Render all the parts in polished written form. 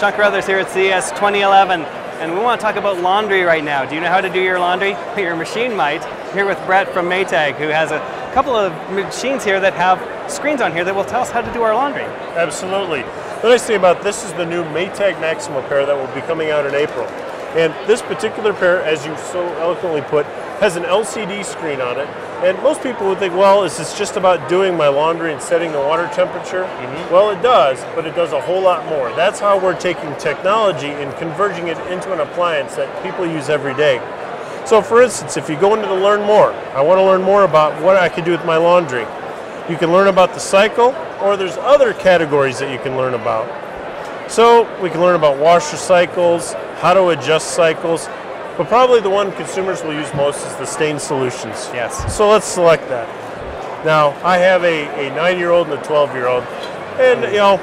Sean Carruthers here at CES 2011, and we want to talk about laundry right now. Do you know how to do your laundry? Your machine might. I'm here with Brett from Maytag, who has a couple of machines here that have screens on here that will tell us how to do our laundry. Absolutely. The nice thing about this is the new Maytag Maxima pair that will be coming out in April. And this particular pair, as you so eloquently put, has an LCD screen on it. And most people would think, well, is this just about doing my laundry and setting the water temperature? Mm-hmm. Well, it does, but it does a whole lot more. That's how we're taking technology and converging it into an appliance that people use every day. So for instance, if you go into the Learn More, I want to learn more about what I can do with my laundry. You can learn about the cycle, or there's other categories that you can learn about. So we can learn about washer cycles, how to adjust cycles, but probably the one consumers will use most is the stain solutions. Yes. So let's select that. Now, I have a 9-year-old and a 12-year-old, and you know,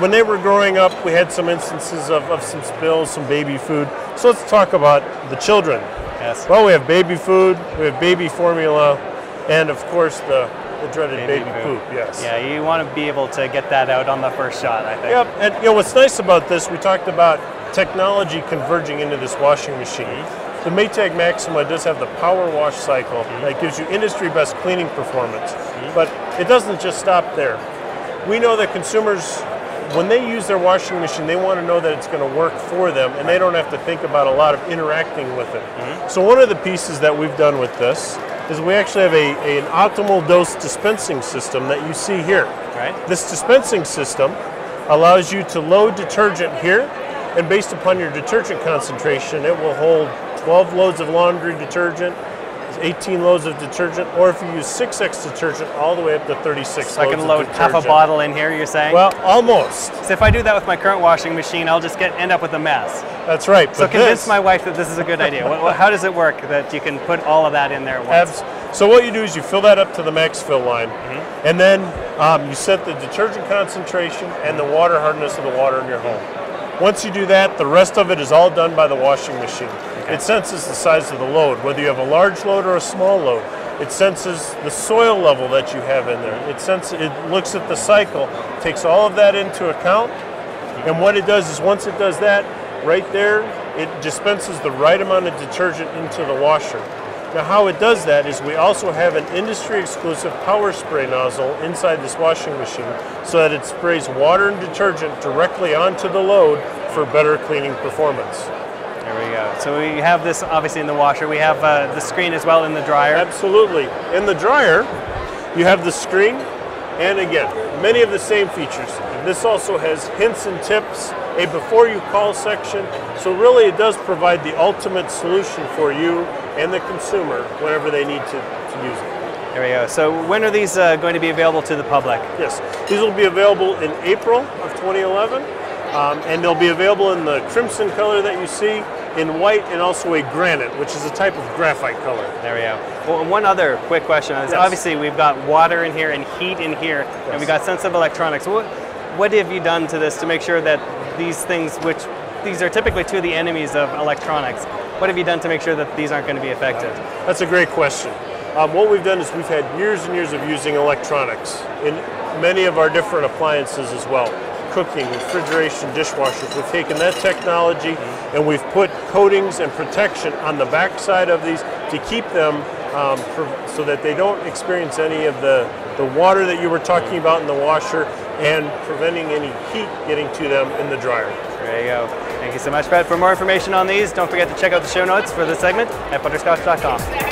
when they were growing up, we had some instances of some spills, some baby food. So let's talk about the children. Yes. Well, we have baby food, we have baby formula, and of course the dreaded baby poop, yes. Yeah, you want to be able to get that out on the first shot, I think. Yep, and you know, what's nice about this, we talked about technology converging into this washing machine. The Maytag Maxima does have the power wash cycle that gives you industry best cleaning performance, but it doesn't just stop there. We know that consumers, when they use their washing machine, they want to know that it's going to work for them and they don't have to think about a lot of interacting with it. So one of the pieces that we've done with this is we actually have an optimal dose dispensing system that you see here. Right. This dispensing system allows you to load detergent here, and based upon your detergent concentration, it will hold 12 loads of laundry detergent, 18 loads of detergent, or if you use 6X detergent, all the way up to 36 loads of detergent. So I can load half a bottle in here, you're saying? Well, almost. So if I do that with my current washing machine, I'll just end up with a mess. That's right. So convince my wife that this is a good idea. How does it work that you can put all of that in there once? So what you do is you fill that up to the max fill line, and then you set the detergent concentration and the water hardness of the water in your home. Once you do that, the rest of it is all done by the washing machine. Okay. It senses the size of the load, whether you have a large load or a small load. It senses the soil level that you have in there. It looks at the cycle, takes all of that into account, and what it does is once it does that, right there, it dispenses the right amount of detergent into the washer. Now how it does that is we also have an industry-exclusive power spray nozzle inside this washing machine so that it sprays water and detergent directly onto the load for better cleaning performance. There we go. So we have this obviously in the washer. We have the screen as well in the dryer. Absolutely. In the dryer, you have the screen and again, many of the same features. This also has hints and tips, a before you call section, so really it does provide the ultimate solution for you and the consumer whenever they need to use it. There we go. So when are these going to be available to the public? Yes, these will be available in April of 2011, and they'll be available in the crimson color that you see, in white, and also a granite, which is a type of graphite color. There we go. Well, one other quick question is, obviously we've got water in here and heat in here, and we've got sensitive electronics. What have you done to this to make sure that these things, which these are typically two of the enemies of electronics, what have you done to make sure that these aren't going to be affected? That's a great question. What we've done is we've had years and years of using electronics in many of our different appliances as well. Cooking, refrigeration, dishwashers. We've taken that technology and we've put coatings and protection on the backside of these to keep them so that they don't experience any of the water that you were talking about in the washer and preventing any heat getting to them in the dryer. There you go. Thank you so much, Brett. For more information on these, don't forget to check out the show notes for this segment at Butterscotch.com.